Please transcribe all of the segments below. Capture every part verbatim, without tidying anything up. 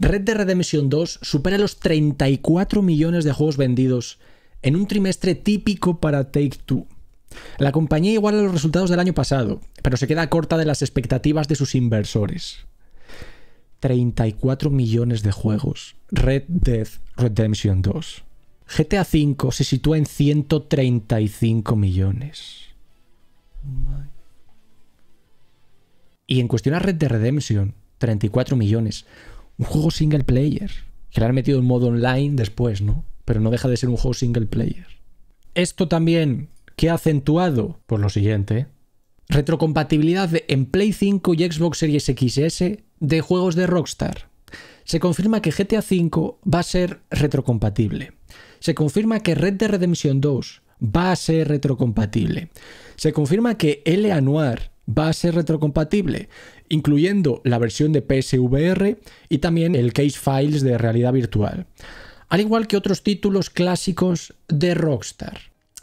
Red Dead Redemption dos supera los treinta y cuatro millones de juegos vendidos en un trimestre típico para Take-Two. La compañía iguala los resultados del año pasado, pero se queda corta de las expectativas de sus inversores. treinta y cuatro millones de juegos. Red Dead Redemption dos. G T A V se sitúa en ciento treinta y cinco millones. Y en cuestión a Red Dead Redemption, treinta y cuatro millones. Un juego single player. Que le han metido en modo online después, ¿no? Pero no deja de ser un juego single player. Esto también, ¿qué ha acentuado? Pues lo siguiente. Retrocompatibilidad de, en Play cinco y Xbox Series X S de juegos de Rockstar. Se confirma que G T A V va a ser retrocompatible. Se confirma que Red Dead Redemption dos va a ser retrocompatible. Se confirma que L A. Noire va a ser retrocompatible, incluyendo la versión de P S V R y también el Case Files de realidad virtual. Al igual que otros títulos clásicos de Rockstar.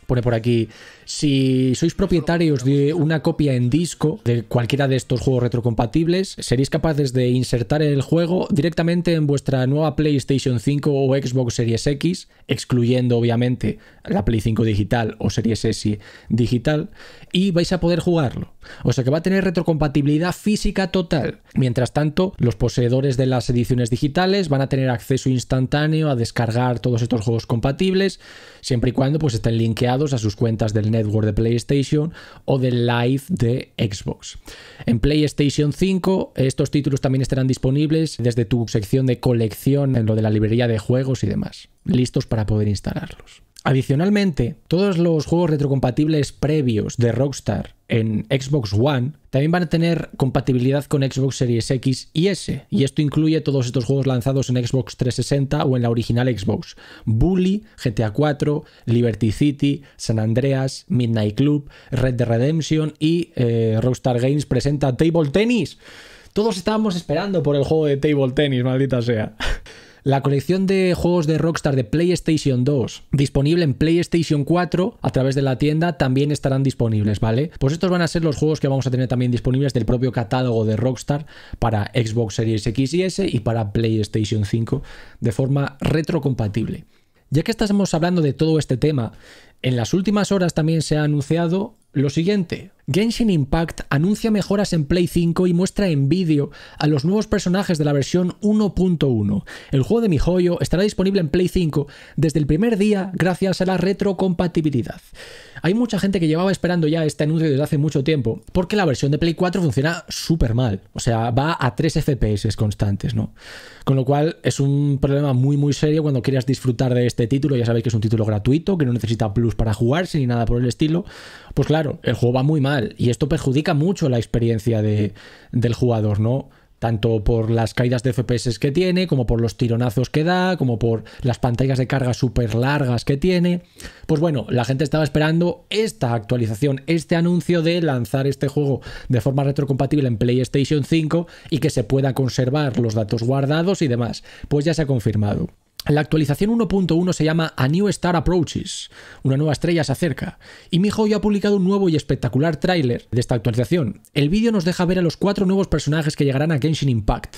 Pone por aquí, si sois propietarios de una copia en disco de cualquiera de estos juegos retrocompatibles, seréis capaces de insertar el juego directamente en vuestra nueva PlayStation cinco o Xbox Series X, excluyendo obviamente la Play cinco digital o Series S digital, y vais a poder jugarlo. O sea que va a tener retrocompatibilidad física total. Mientras tanto, los poseedores de las ediciones digitales van a tener acceso instantáneo a descargar todos estos juegos compatibles, siempre y cuando pues estén linkeados a sus cuentas del network de PlayStation o del Live de Xbox. En PlayStation cinco, estos títulos también estarán disponibles desde tu sección de colección en lo de la librería de juegos y demás, listos para poder instalarlos. Adicionalmente, todos los juegos retrocompatibles previos de Rockstar en Xbox One también van a tener compatibilidad con Xbox Series X y S, y esto incluye todos estos juegos lanzados en Xbox trescientos sesenta o en la original Xbox: Bully, G T A cuatro, Liberty City, San Andreas, Midnight Club, Red Dead Redemption y eh, Rockstar Games presenta Table Tennis. Todos estábamos esperando por el juego de Table Tennis, maldita sea. La colección de juegos de Rockstar de PlayStation dos, disponible en PlayStation cuatro a través de la tienda, también estarán disponibles, ¿vale? Pues estos van a ser los juegos que vamos a tener también disponibles del propio catálogo de Rockstar para Xbox Series X y S y para PlayStation cinco de forma retrocompatible. Ya que estamos hablando de todo este tema, en las últimas horas también se ha anunciado lo siguiente. Genshin Impact anuncia mejoras en Play cinco y muestra en vídeo a los nuevos personajes de la versión uno punto uno. El juego de Mihoyo estará disponible en Play cinco desde el primer día gracias a la retrocompatibilidad. Hay mucha gente que llevaba esperando ya este anuncio desde hace mucho tiempo porque la versión de Play cuatro funciona súper mal. O sea, va a tres F P S constantes, ¿no? Con lo cual es un problema muy muy serio cuando quieras disfrutar de este título. Ya sabéis que es un título gratuito, que no necesita plus para jugarse ni nada por el estilo. Pues claro, el juego va muy mal. Y esto perjudica mucho la experiencia de, del jugador, ¿no? Tanto por las caídas de F P S que tiene, como por los tironazos que da, como por las pantallas de carga súper largas que tiene. Pues bueno, la gente estaba esperando esta actualización, este anuncio de lanzar este juego de forma retrocompatible en PlayStation cinco y que se pueda conservar los datos guardados y demás. Pues ya se ha confirmado. La actualización uno punto uno se llama A New Star Approaches, una nueva estrella se acerca, y Mihoyo ha publicado un nuevo y espectacular tráiler de esta actualización. El vídeo nos deja ver a los cuatro nuevos personajes que llegarán a Genshin Impact: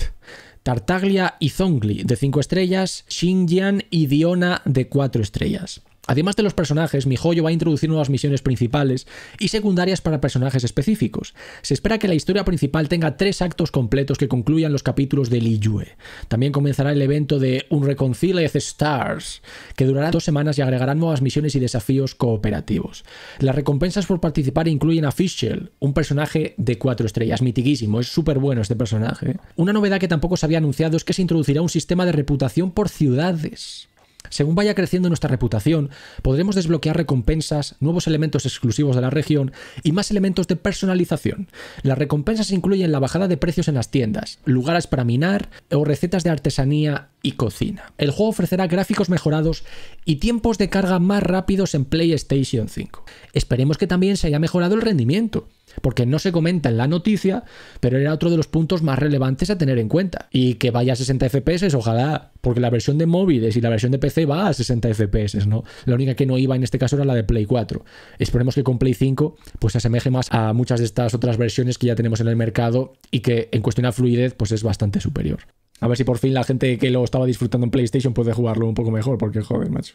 Tartaglia y Zhongli, de cinco estrellas, Xingqiu y Diona, de cuatro estrellas. Además de los personajes, Mihoyo va a introducir nuevas misiones principales y secundarias para personajes específicos. Se espera que la historia principal tenga tres actos completos que concluyan los capítulos de Liyue. También comenzará el evento de Unreconciled Stars, que durará dos semanas y agregarán nuevas misiones y desafíos cooperativos. Las recompensas por participar incluyen a Fischl, un personaje de cuatro estrellas, mitiquísimo, es súper bueno este personaje. Una novedad que tampoco se había anunciado es que se introducirá un sistema de reputación por ciudades. Según vaya creciendo nuestra reputación, podremos desbloquear recompensas, nuevos elementos exclusivos de la región y más elementos de personalización. Las recompensas incluyen la bajada de precios en las tiendas, lugares para minar o recetas de artesanía y cocina. El juego ofrecerá gráficos mejorados y tiempos de carga más rápidos en PlayStation cinco. Esperemos que también se haya mejorado el rendimiento, porque no se comenta en la noticia, pero era otro de los puntos más relevantes a tener en cuenta. Y que vaya a sesenta F P S, ojalá, porque la versión de móviles y la versión de P C va a sesenta F P S, ¿no? La única que no iba en este caso era la de Play cuatro. Esperemos que con Play cinco pues se asemeje más a muchas de estas otras versiones que ya tenemos en el mercado y que en cuestión de fluidez pues es bastante superior. A ver si por fin la gente que lo estaba disfrutando en PlayStation puede jugarlo un poco mejor, porque joder, macho.